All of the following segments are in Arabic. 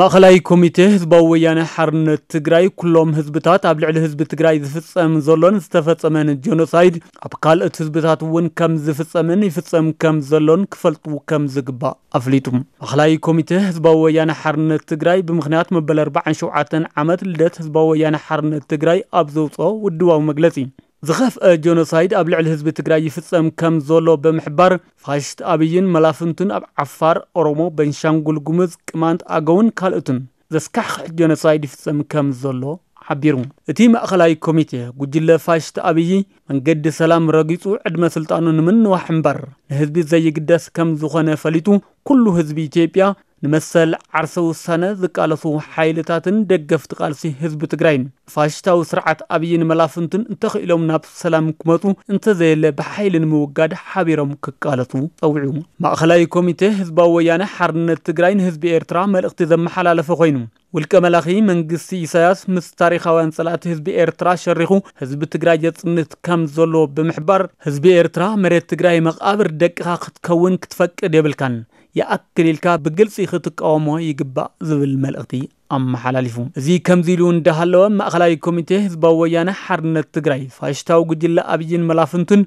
ماخلاي كوميتي حزب ويان حرن تجراي كلهم حزبات ابلع الحزب تجراي يفصم زلون استفصمن جينوسايد ابقال حزبات ون كم زفصمن يفصم كم زلون كفلطو كم زغبا افليتم ماخلاي كوميتي حزب ويان حرن تجراي بمخنيات مبل 47 عامات لدت حزب ويان حرن تجراي ابزوصو ودواو مغلصي زخف جينوسايد ابلع الحزب تجراي يفصم كم زلو بمحبر فاشت ابيين ملافنتن اب عفار اورومو بنشانغول غومز قمانت اغون كالاتن زسكح جينوسايد يفصم كم زلو حبيرو اتي ماخلاي كوميتي غجله فاشت ابيي منجد سلام رغيصو عدم سلطانن من وحنبر الحزب زي قداس كم زخنه فليتو كل حزب ايتيوبيا نمثل عرسو سنة ذكالسو حيلتاتن دقفت قالسي حزب تجراين فاشتاو سرعة أبيين ملافنتن انتخيلهم ناب سلام كماتو انتزيل بحيل موقاد حبيرم كقالتو طوعيو ما أخلاي كوميته حزباويان حرن تجراين حزب إيرترا مال اقتزم حلال فخينو والكمالاخي من قصي إساياس مستاريخوان صلاة حزب إيرترا شرخو حزب تجراي يتنت كم زلو بمحبر حزب إيرترا مريت تجراي مقابر دقاق تكون كتفك ديبلكان يأكل الكاب بجلسي خطك أو ما يجبأ زبل ملقتي أم حلالفهم زي كم زيلون ده هلا ما أخلاي كوميته زباويان حرن تجراي فاشتاو جدلا أبين ملافنتن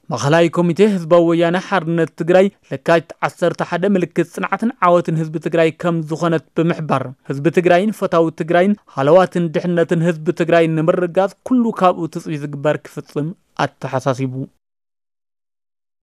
مخلاي كوميتي حزب ويانا حرن تجراي لكات عصر تحدى ملكة صنعة عوات حزب تجراي كم زخنت بمحبر حزب تجراي فتاو تجراي حلوات دحنة حزب تجراي نمرقات كل كابو تصوي زقبار كفتم التحساسيبو